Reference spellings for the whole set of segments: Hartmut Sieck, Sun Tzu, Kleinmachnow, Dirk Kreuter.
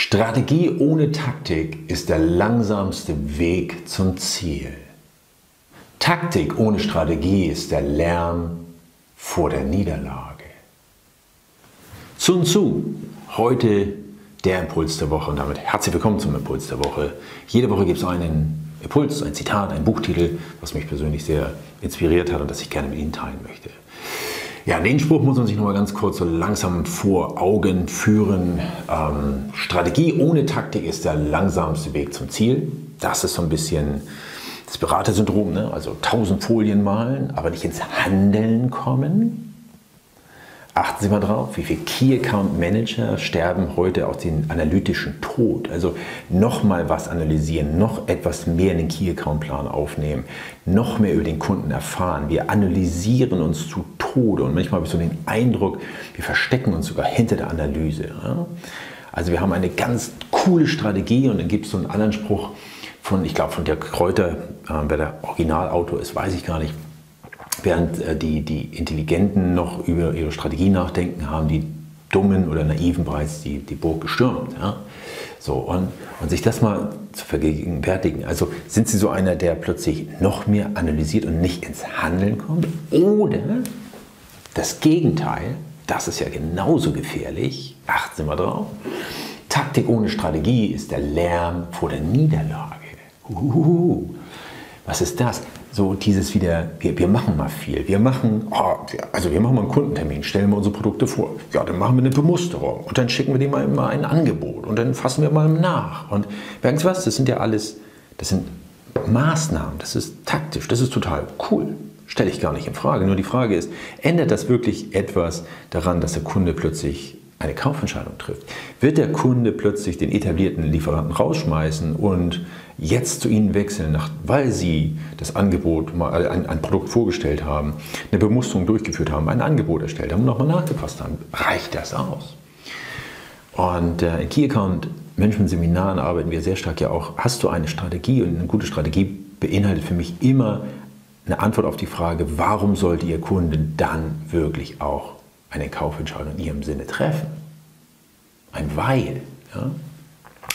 Strategie ohne Taktik ist der langsamste Weg zum Ziel. Taktik ohne Strategie ist der Lärm vor der Niederlage. Sun Tzu, heute der Impuls der Woche und damit herzlich willkommen zum Impuls der Woche. Jede Woche gibt es einen Impuls, ein Zitat, einen Buchtitel, was mich persönlich sehr inspiriert hat und das ich gerne mit Ihnen teilen möchte. Ja, den Spruch muss man sich nochmal ganz kurz so langsam vor Augen führen. Strategie ohne Taktik ist der langsamste Weg zum Ziel. Das ist so ein bisschen das Beratersyndrom, ne? Also 1000 Folien malen, aber nicht ins Handeln kommen. Achten Sie mal drauf, wie viele Key Account Manager sterben heute aus dem analytischen Tod. Also nochmal was analysieren, noch etwas mehr in den Key Account Plan aufnehmen, noch mehr über den Kunden erfahren. Wir analysieren uns zu Tode und manchmal habe ich so den Eindruck, wir verstecken uns sogar hinter der Analyse. Ja? Also wir haben eine ganz coole Strategie und dann gibt es so einen anderen Spruch, ich glaube von Dirk Kreuter, wer der Originalautor ist, weiß ich gar nicht. Während die Intelligenten noch über ihre Strategie nachdenken, haben die Dummen oder Naiven bereits die Burg gestürmt. Ja? So, und sich das mal zu vergegenwärtigen. Also sind Sie so einer, der plötzlich noch mehr analysiert und nicht ins Handeln kommt? Oder das Gegenteil, das ist ja genauso gefährlich, achten Sie mal drauf, Taktik ohne Strategie ist der Lärm vor der Niederlage. Was ist das? So dieses wieder, wir machen mal viel. Wir machen mal einen Kundentermin, stellen wir unsere Produkte vor. Ja, dann machen wir eine Bemusterung und dann schicken wir dem mal ein Angebot und dann fassen wir mal nach. Und merken Sie was, das sind ja alles, das sind Maßnahmen, das ist taktisch, das ist total cool. Stelle ich gar nicht in Frage. Nur die Frage ist, ändert das wirklich etwas daran, dass der Kunde plötzlich eine Kaufentscheidung trifft? Wird der Kunde plötzlich den etablierten Lieferanten rausschmeißen und jetzt zu Ihnen wechseln, weil Sie das Angebot, ein Produkt vorgestellt haben, eine Bemusterung durchgeführt haben, ein Angebot erstellt haben und nochmal nachgepasst haben? Reicht das aus? Und in Key Account Management Seminaren arbeiten wir sehr stark ja auch, hast du eine Strategie? Und eine gute Strategie beinhaltet für mich immer eine Antwort auf die Frage, warum sollte Ihr Kunde dann wirklich auch eine Kaufentscheidung in Ihrem Sinne treffen? Ein Weil. Ja?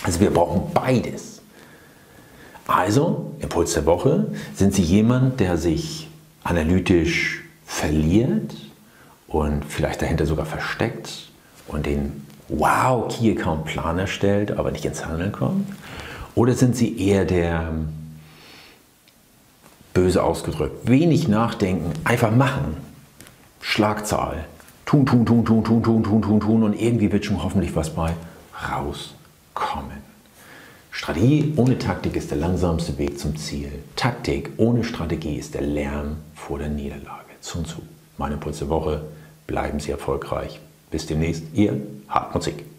Also wir brauchen beides. Also, Impuls der Woche, sind Sie jemand, der sich analytisch verliert und vielleicht dahinter sogar versteckt und den Wow-Key-Account-Plan erstellt, aber nicht ins Handeln kommt? Oder sind Sie eher der, böse ausgedrückt, wenig nachdenken, einfach machen, Schlagzahl, tun und irgendwie wird schon hoffentlich was bei rauskommen. Strategie ohne Taktik ist der langsamste Weg zum Ziel. Taktik ohne Strategie ist der Lärm vor der Niederlage. Sun Tzu, meine Impuls der Woche. Bleiben Sie erfolgreich. Bis demnächst, Ihr Hartmut Sieck.